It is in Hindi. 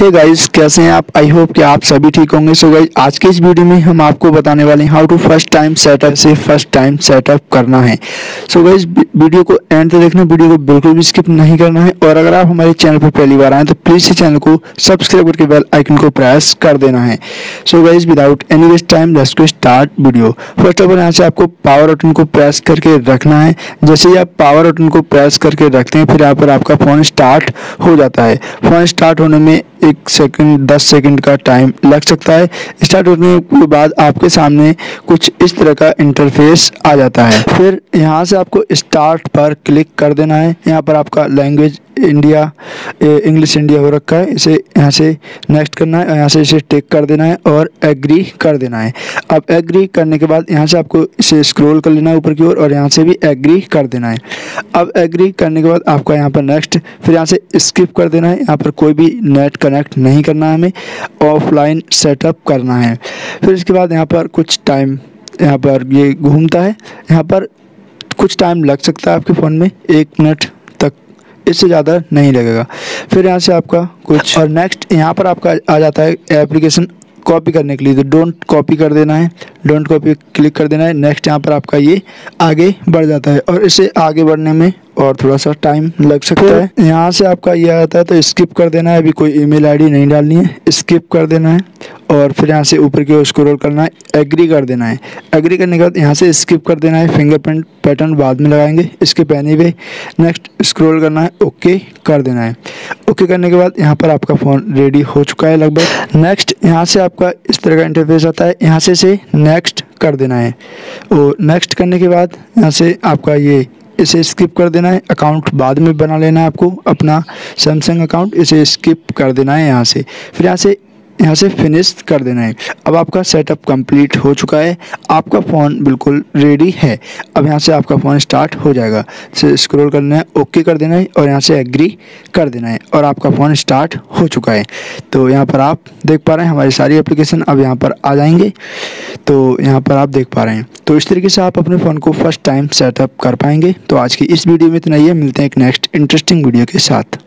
हे गाइस, कैसे हैं आप? आई होप कि आप सभी ठीक होंगे। सो गाइस, आज के इस वीडियो में हम आपको बताने वाले हैं how to first time setup करना है। सो गाइस, वीडियो को एंड तक देखना, वीडियो को बिल्कुल भी स्किप नहीं करना है। और अगर आप हमारे चैनल पर पहली बार आए तो प्लीज इस चैनल को सब्सक्राइब करके बेल आइकन को प्रेस कर देना है। So guys, without any waste time let's go start video. First of all, यहाँ से आपको पावर बटन को प्रेस करके रखना है। जैसे ही आप पावर बटन को प्रेस करके रखते हैं, फिर यहाँ पर आपका फोन स्टार्ट हो जाता है। फोन स्टार्ट होने में 10 सेकंड का टाइम लग सकता है। स्टार्ट होने के बाद आपके सामने कुछ इस तरह का इंटरफेस आ जाता है। फिर यहाँ से आपको स्टार्ट पर क्लिक कर देना है। यहाँ पर आपका लैंग्वेज इंडिया, इंग्लिश इंडिया हो रखा है, इसे यहाँ से नेक्स्ट करना है। यहाँ से इसे टिक कर देना है और एग्री कर देना है। अब एग्री करने के बाद यहाँ से आपको इसे स्क्रॉल कर लेना है ऊपर की ओर और यहाँ से भी एग्री कर देना है। अब एग्री करने के बाद आपका यहाँ पर नेक्स्ट, फिर यहाँ से स्किप कर देना है। यहाँ पर कोई भी नेट कनेक्ट नहीं करना है, हमें ऑफलाइन सेटअप करना है। फिर इसके बाद यहाँ पर कुछ टाइम यहाँ पर ये घूमता है, यहाँ पर कुछ टाइम लग सकता है आपके फ़ोन में, 1 मिनट तक, इससे ज़्यादा नहीं लगेगा। फिर यहाँ से आपका कुछ और नेक्स्ट यहाँ पर आपका आ जाता है एप्लीकेशन कॉपी करने के लिए, तो डोंट कॉपी कर देना है, डोंट कॉपी क्लिक कर देना है। नेक्स्ट यहाँ पर आपका ये आगे बढ़ जाता है और इसे आगे बढ़ने में और थोड़ा सा टाइम लग सकता है। यहाँ से आपका ये आ जाता है तो स्किप कर देना है, अभी कोई ईमेल आईडी नहीं डालनी है, स्किप कर देना है। और फिर यहाँ से ऊपर की ओर स्क्रॉल करना है, एग्री कर देना है। एग्री करने के बाद यहाँ से स्किप कर देना है, फिंगरप्रिंट पैटर्न बाद में लगाएंगे, इसके पहने पे। नेक्स्ट स्क्रॉल करना है, ओके कर देना है। ओके करने के बाद यहाँ पर आपका फ़ोन रेडी हो चुका है लगभग। नेक्स्ट यहाँ से आपका इस तरह का इंटरफेस आता है, यहाँ से इसे नेक्स्ट कर देना है। और नेक्स्ट करने के बाद यहाँ से आपका ये इसे स्किप कर देना है। अकाउंट बाद में बना लेना है आपको अपना, सैमसंग अकाउंट, इसे स्किप कर देना है यहाँ से। फिर यहाँ से फिनिश कर देना है। अब आपका सेटअप कंप्लीट हो चुका है, आपका फ़ोन बिल्कुल रेडी है। अब यहाँ से आपका फ़ोन स्टार्ट हो जाएगा, इसे स्क्रॉल करना है, ओके कर देना है और यहाँ से एग्री कर देना है और आपका फ़ोन स्टार्ट हो चुका है। तो यहाँ पर आप देख पा रहे हैं हमारी सारी एप्लीकेशन अब यहाँ पर आ जाएंगे, तो यहाँ पर आप देख पा रहे हैं। तो इस तरीके से आप अपने फ़ोन को फर्स्ट टाइम सेटअप कर पाएंगे। तो आज की इस वीडियो में इतना ही है, मिलते हैं एक नेक्स्ट इंटरेस्टिंग वीडियो के साथ।